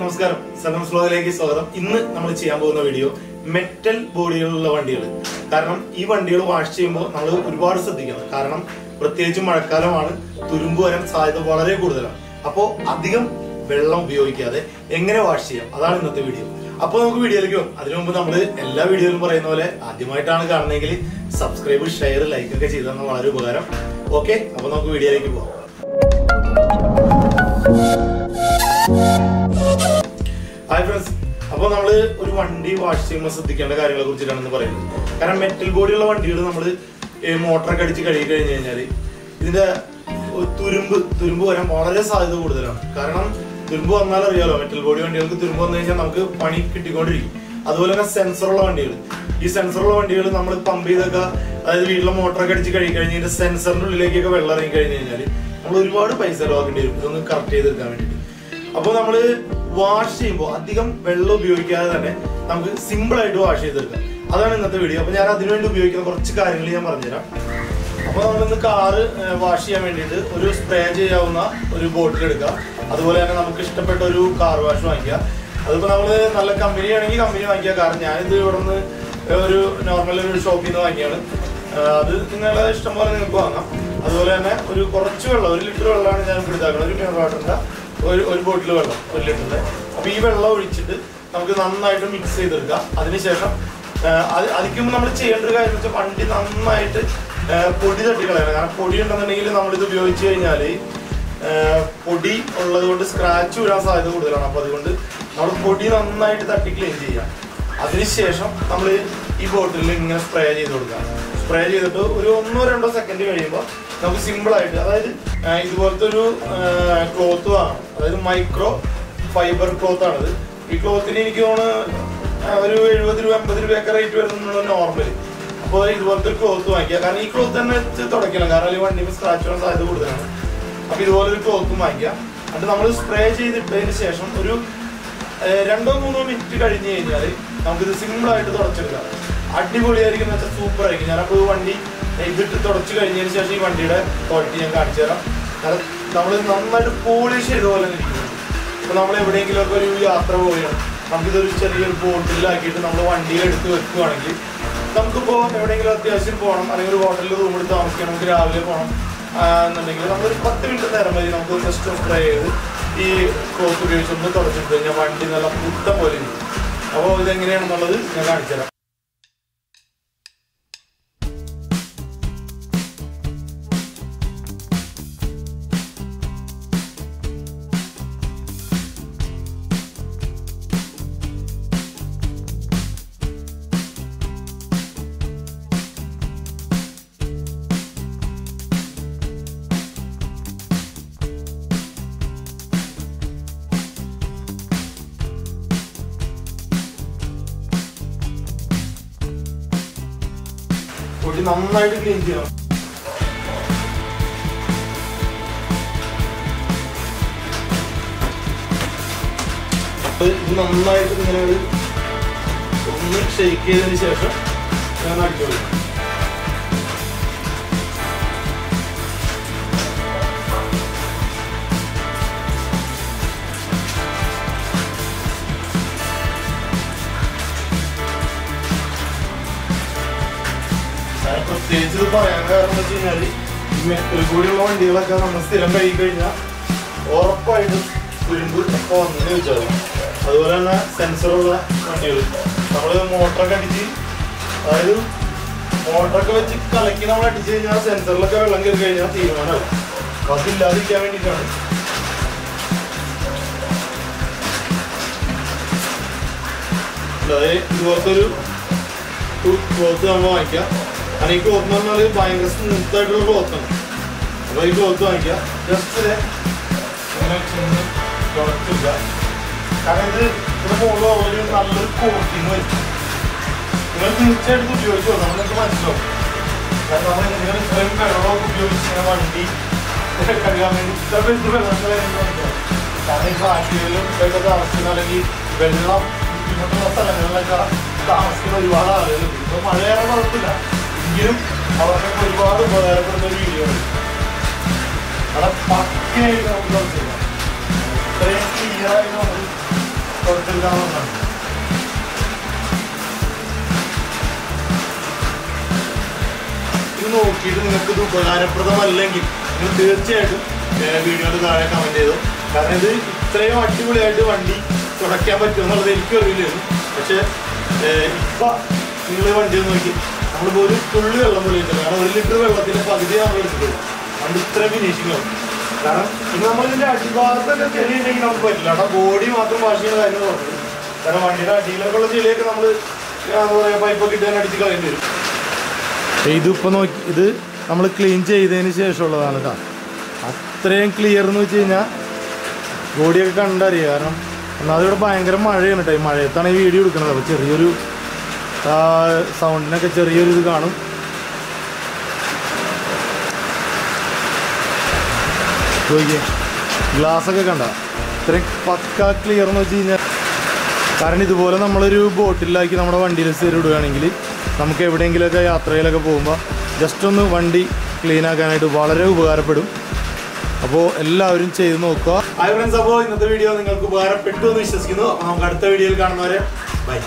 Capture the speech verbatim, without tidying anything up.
നമസ്കാരം, സലം സ്ലോഗിലേക്ക് സ്വാഗതം. ഇന്ന് നമ്മൾ ചെയ്യാൻ പോകുന്ന വീഡിയോ മെറ്റൽ ബോഡിയിലുള്ള വണ്ടികൾ. കാരണം ഈ വണ്ടികൾ വാഷ് ചെയ്യുമ്പോൾ നമ്മൾ ഒരുപാട് ശ്രദ്ധിക്കണം. കാരണം പ്രത്യേകിച്ച് മഴക്കാലമാണ്, തുരുമ്പ് വരാൻ സാധ്യത വളരെ കൂടുതലാണ്. അപ്പോൾ അധികം വെള്ളം ഉപയോഗിക്കാതെ എങ്ങനെ വാഷ് ചെയ്യാം, അതാണ് ഇന്നത്തെ വീഡിയോ. അപ്പോൾ നമുക്ക് വീഡിയോയിലേക്ക് പോകും. അതിനു മുമ്പ് നമ്മൾ എല്ലാ വീഡിയോയിലും പറയുന്ന പോലെ ആദ്യമായിട്ടാണ് കാണുന്നതെങ്കിൽ സബ്സ്ക്രൈബ്, ഷെയർ, ലൈക്ക് ഒക്കെ ചെയ്താൽ വളരെ ഉപകാരം. ഓക്കെ, അപ്പോൾ നമുക്ക് വീഡിയോയിലേക്ക് പോകാം. ഹായ് ഫ്രണ്ട്സ്, അപ്പോൾ നമ്മൾ ഒരു വണ്ടി വാഷ് ചെയ്യുമ്പോൾ ശ്രദ്ധിക്കേണ്ട കാര്യങ്ങളെ കുറിച്ചിട്ടാണെന്ന് പറയുന്നത്. കാരണം മെറ്റൽ ബോഡിയുള്ള വണ്ടികൾ നമ്മൾ മോട്ടറൊക്കെ അടിച്ച് കഴുകി കഴിഞ്ഞ് കഴിഞ്ഞാൽ ഇതിൻ്റെ തുരുമ്പ് തുരുമ്പ് വരാൻ വളരെ സാധ്യത കൂടുതലാണ്. കാരണം തുരുമ്പ് വന്നാൽ അറിയാമല്ലോ, മെറ്റൽ ബോഡി വണ്ടികൾക്ക് തുരുമ്പ് വന്നു കഴിഞ്ഞാൽ നമുക്ക് പണി കിട്ടിക്കൊണ്ടിരിക്കും. അതുപോലെ തന്നെ സെൻസറുള്ള വണ്ടികൾ, ഈ സെൻസറുള്ള വണ്ടികൾ നമ്മൾ പമ്പ് ചെയ്തൊക്കെ, അതായത് വീട്ടിലെ മോട്ടറൊക്കെ അടിച്ച് കഴുകി കഴിഞ്ഞ് കഴിഞ്ഞാൽ സെൻസറിൻ്റെ ഉള്ളിലേക്കൊക്കെ വെള്ളം ഇറങ്ങി കഴിഞ്ഞ് കഴിഞ്ഞാൽ നമ്മൾ ഒരുപാട് പൈസ ചിലവാക്കേണ്ടി വരും ഇതൊന്ന് കറക്റ്റ് ചെയ്തെടുക്കാൻ വേണ്ടിയിട്ട്. അപ്പോൾ നമ്മൾ വാഷ് ചെയ്യുമ്പോൾ അധികം വെള്ളം ഉപയോഗിക്കാതെ തന്നെ നമുക്ക് സിമ്പിളായിട്ട് വാഷ് ചെയ്തെടുക്കാം. അതാണ് ഇന്നത്തെ വീഡിയോ. അപ്പോൾ ഞാൻ അതിനുവേണ്ടി ഉപയോഗിക്കുന്ന കുറച്ച് കാര്യങ്ങൾ ഞാൻ പറഞ്ഞുതരാം. അപ്പോൾ നമ്മളിന്ന് കാറ് വാഷ് ചെയ്യാൻ വേണ്ടിയിട്ട് ഒരു സ്പ്രേ ചെയ്യാവുന്ന ഒരു ബോട്ടിൽ എടുക്കുക. അതുപോലെ തന്നെ നമുക്ക് ഇഷ്ടപ്പെട്ട ഒരു കാർ വാഷ് വാങ്ങിക്കുക. അതിപ്പോൾ നമ്മൾ നല്ല കമ്പനി ആണെങ്കിൽ കമ്പനി വാങ്ങിക്കുക. കാരണം ഞാനിത് ഇവിടെ നിന്ന് ഒരു നോർമൽ ഒരു ഷോപ്പിൽ നിന്ന് വാങ്ങിയാണ്. അത് നിങ്ങളുടെ ഇഷ്ടം പോലെ നിങ്ങൾക്ക് വാങ്ങാം. അതുപോലെ തന്നെ ഒരു കുറച്ച് വെള്ളം, ഒരു ലിറ്റർ വെള്ളമാണ് ഞാൻ എടുത്താക്കുന്നത്. ഒരു മിനറൽ വാട്ടറിൻ്റെ ഒരു ഒരു ബോട്ടിൽ വെള്ളം, ഒരു ലിറ്ററിൻ്റെ. അപ്പോൾ ഈ വെള്ളം ഒഴിച്ചിട്ട് നമുക്ക് നന്നായിട്ട് മിക്സ് ചെയ്തെടുക്കാം. അതിനുശേഷം അത് അതിക്കുമ്പോൾ നമ്മൾ ചെയ്യേണ്ട ഒരു കാര്യം വെച്ചാൽ വണ്ടി നന്നായിട്ട് പൊടി തട്ടിക്കളയണം. കാരണം പൊടി ഉണ്ടെന്നുണ്ടെങ്കിൽ നമ്മളിത് ഉപയോഗിച്ച് കഴിഞ്ഞാൽ പൊടി ഉള്ളത് കൊണ്ട് സ്ക്രാച്ച് വീഴാൻ സാധ്യത കൂടുതലാണ്. അപ്പോൾ അതുകൊണ്ട് നമ്മൾ പൊടി നന്നായിട്ട് തട്ടി ക്ലീൻ ചെയ്യാം. അതിനുശേഷം നമ്മൾ ഈ ബോട്ടിലിൽ ഇങ്ങനെ സ്പ്രേ ചെയ്ത് കൊടുക്കാം. സ്പ്രേ ചെയ്തിട്ട് ഒരു ഒന്നോ രണ്ടോ സെക്കൻഡ് കഴിയുമ്പോൾ നമുക്ക് സിമ്പിളായിട്ട്, അതായത് ഇതുപോലത്തെ ഒരു ക്ലോത്ത് വാങ്ങണം. അതായത് മൈക്രോ ഫൈബർ ക്ലോത്താണിത്. ഈ ക്ലോത്തിന് എനിക്ക് തോന്നുന്നു ഒരു എഴുപത് രൂപ അമ്പത് രൂപയൊക്കെ റേറ്റ് വരുന്നുള്ളൂ നോർമൽ. അപ്പോൾ ഇതുപോലത്തെ ഒരു ക്ലോത്ത് വാങ്ങിക്കുക. കാരണം ഈ ക്ലോത്ത് തന്നെ വെച്ച് തുടയ്ക്കണം. കാരണം ഈ വണ്ടിക്ക് സ്ക്രാച്ച് വരാൻ സാധ്യത കൂടുതലാണ്. അപ്പോൾ ഇതുപോലൊരു ക്ലോത്തും വാങ്ങിക്കുക. അത് നമ്മൾ സ്പ്രേ ചെയ്തിട്ടതിന് ശേഷം ഒരു രണ്ടോ മൂന്നോ മിനിറ്റ് കഴിഞ്ഞ് കഴിഞ്ഞാൽ നമുക്കിത് സിമ്പിളായിട്ട് തുടച്ചെടുക്കാം. അടിപൊളിയായിരിക്കും എന്ന് വെച്ചാൽ സൂപ്പറായിരിക്കും. ഞാനപ്പോൾ വണ്ടി ഇതിട്ട് തുടച്ച് കഴിഞ്ഞതിന് ശേഷം ഈ വണ്ടിയുടെ ക്വാളിറ്റി ഞാൻ കാണിച്ചു തരാം. കാരണം നമ്മൾ നന്നായിട്ട് പോളിഷ് ചെയ്ത പോലെ ഇരിക്കുന്നത്. അപ്പോൾ നമ്മൾ എവിടെയെങ്കിലുമൊക്കെ ഒരു യാത്ര പോവുകയാണ്, നമുക്കിതൊരു ചെറിയൊരു ബോട്ടിലാക്കിയിട്ട് നമ്മൾ വണ്ടിയിൽ എടുത്ത് വെക്കുകയാണെങ്കിൽ നമുക്കിപ്പോൾ എവിടെയെങ്കിലും അത്യാവശ്യം പോകണം, അല്ലെങ്കിൽ ഒരു ഹോട്ടലിൽ റൂം എടുത്ത് താമസിക്കണം, നമുക്ക് രാവിലെ പോകണം എന്നുണ്ടെങ്കിൽ നമ്മളൊരു പത്ത് മിനിറ്റ് നേരം മതി. നമുക്ക് ജസ്റ്റ് സ്പ്രേ ചെയ്ത് ഈ ക്ലോത്ത് ഉപയോഗിച്ച് ഒന്ന് തുടച്ചിട്ട് കഴിഞ്ഞാൽ വണ്ടി നല്ല പുത്തം പോലെ ഇരിക്കും. അപ്പോൾ ഇതെങ്ങനെയാണെന്നുള്ളത് ഞാൻ കാണിച്ചു തരാം. പൊടി നന്നായിട്ട് ക്ലീൻ ചെയ്യണം. ഇത് നന്നായിട്ട് ഇങ്ങനെ ഒരു ഒന്ന് ഷെയ്ക്ക് ചെയ്തതിന് ശേഷം ഞാൻ അടിച്ചോളൂ. പ്രത്യേകിച്ച് ഇത് പറയാൻ കാരണം എന്താ വെച്ച് കഴിഞ്ഞാൽ മെറ്റൽ ബോഡിയുള്ള വണ്ടികളൊക്കെ നമ്മൾ സ്ഥിരം കഴുകി കഴിഞ്ഞാൽ ഉറപ്പായിട്ടും തുരുമ്പ് ഒക്കെ വന്നതിന് വെച്ചാൽ. അതുപോലെ തന്നെ സെൻസറുള്ള വണ്ടികൾ നമ്മൾ മോട്ടറൊക്കെ അടിച്ച്, അതായത് മോട്ടറൊക്കെ വെച്ച് കലക്കി നമ്മൾ അടിച്ച് കഴിഞ്ഞാൽ സെൻസറിലൊക്കെ വെള്ളം കയറി കഴിഞ്ഞാൽ തീരുമാനമാണ്. അപ്പോൾ അതില്ലാതിരിക്കാൻ വേണ്ടിയിട്ടാണ്. അതായത് ഇതുപോലത്തെ ഒരു ക്ലോത്ത് നമ്മൾ വാങ്ങിക്കാം. കാരണം ഈ ക്ലോത്ത് എന്ന് പറഞ്ഞാൽ ഭയങ്കര സ്മൂത്തായിട്ടുള്ള ക്ലോത്താണ്. അപ്പോൾ ഈ ക്ലോത്ത് വാങ്ങിക്കുക, ജസ്റ്റ് ഇങ്ങനെ തുടച്ചില്ല. കാരണം ഇത് ഇവിടെ പോകുമ്പോൾ ഒരു നല്ലൊരു കോട്ടിങ് വരും. നിങ്ങൾ തീർച്ചയായിട്ടും ഉപയോഗിച്ച് കൊടുക്കണം, നിങ്ങൾക്ക് മനസ്സിലാവും. കാരണം നമ്മൾ നിങ്ങൾ ഇത്രയും വെള്ളമൊക്കെ ഉപയോഗിച്ച് വണ്ടി കഴുകാൻ വേണ്ടി ഇത്രയും വെള്ളം മനസ്സിലാവും. കാരണം ഈ കാറ്റുകളിലും ഇതൊക്കെ താമസിക്കുന്ന, അല്ലെങ്കിൽ വെള്ളം ബുദ്ധിമുട്ടുള്ള സ്ഥലങ്ങളിലൊക്കെ താമസിക്കുന്ന ഒരുപാട് ആളുകളുണ്ട്. ഇപ്പോൾ മഴയേറെ കുഴപ്പമില്ല, അവർക്കൊക്കെ ഒരുപാട് ഉപകാരപ്പെടുന്ന ഒരു വീഡിയോ ആണ്. അവിടെ പക്കയായിട്ട് നമുക്ക് ഇത്രയും ക്ലിയറായിട്ട് നമുക്ക് bir daha var. Bunu നോക്കിയിട്ട് നിങ്ങൾക്ക് ഇത് ഉപകാരപ്രദമല്ലെങ്കിൽ നിങ്ങൾ തീർച്ചയായിട്ടും വീഡിയോയുടെ താഴെ കമന്റ് ചെയ്തു. കാരണം ഇത് ഇത്രയും അടിപൊളിയായിട്ട് വണ്ടി തുടയ്ക്കാൻ പറ്റും എന്നുള്ളത് എനിക്കും അറിയില്ലായിരുന്നു. പക്ഷേ ഇപ്പം നിങ്ങൾ വണ്ടി നോക്കി നമ്മളിപ്പോൾ ഒരു തുള്ളി വെള്ളം പോലെ ഉണ്ട്. കാരണം ഒരു ലിറ്റർ വെള്ളത്തിൻ്റെ പകുതി നമ്മൾ എടുത്തിട്ടുണ്ട്. അതുകൊണ്ട് ഇത്രയും ഫിനിഷിംഗ് ആവും. കാരണം ഇന്ന് നമ്മളിതിൻ്റെ അടിഭാഗത്തൊക്കെ ചെളിയുണ്ടെങ്കിൽ നമുക്ക് പറ്റില്ല. അവിടെ ബോഡി മാത്രം വാഷ് ചെയ്യുന്ന കാര്യം പറഞ്ഞത്. കാരണം വണ്ടിയുടെ അടിയിലൊക്കെയുള്ള ചെളിയൊക്കെ നമ്മൾ എന്താ പറയുക പൈപ്പൊക്കെ ഇട്ട് തന്നെ അടിച്ച് കളയേണ്ടി വരും. ഇതിപ്പോൾ നോക്കി ഇത് നമ്മൾ ക്ലീൻ ചെയ്തതിന് ശേഷമുള്ളതാണ് കേട്ടോ. അത്രയും ക്ലിയർ എന്ന് വെച്ച് കഴിഞ്ഞാൽ ബോഡിയൊക്കെ കണ്ടറിയുക. കാരണം ഒന്നാമത് ഇവിടെ ഭയങ്കര മഴയാണ് കേട്ടോ. ഈ മഴയത്താണ് ഈ വീഡിയോ എടുക്കുന്നത്. അപ്പോൾ ചെറിയൊരു സൗണ്ടിനൊക്കെ ചെറിയൊരു ഇത് കാണും. നോക്കിയേ ഗ്ലാസ്സൊക്കെ കണ്ട ഇത്രയും പക്ക ക്ലിയർ എന്ന് വെച്ച് കഴിഞ്ഞാൽ. കാരണം ഇതുപോലെ നമ്മളൊരു ബോട്ടിലാക്കി നമ്മുടെ വണ്ടിയിൽ സ്ഥിരം ഇടുകയാണെങ്കിൽ നമുക്ക് എവിടെയെങ്കിലുമൊക്കെ യാത്രയിലൊക്കെ പോകുമ്പോൾ ജസ്റ്റ് ഒന്ന് വണ്ടി ക്ലീൻ ആക്കാനായിട്ട് വളരെ ഉപകാരപ്പെടും. അപ്പോൾ എല്ലാവരും ചെയ്ത് നോക്കുക. ഹായ് ഫ്രണ്ട്സ്, അപ്പോൾ ഇന്നത്തെ വീഡിയോ നിങ്ങൾക്ക് ഉപകാരപ്പെട്ടു എന്ന് വിശ്വസിക്കുന്നു. നമുക്ക് അടുത്ത വീഡിയോയിൽ കാണുന്നവരെ ബൈ.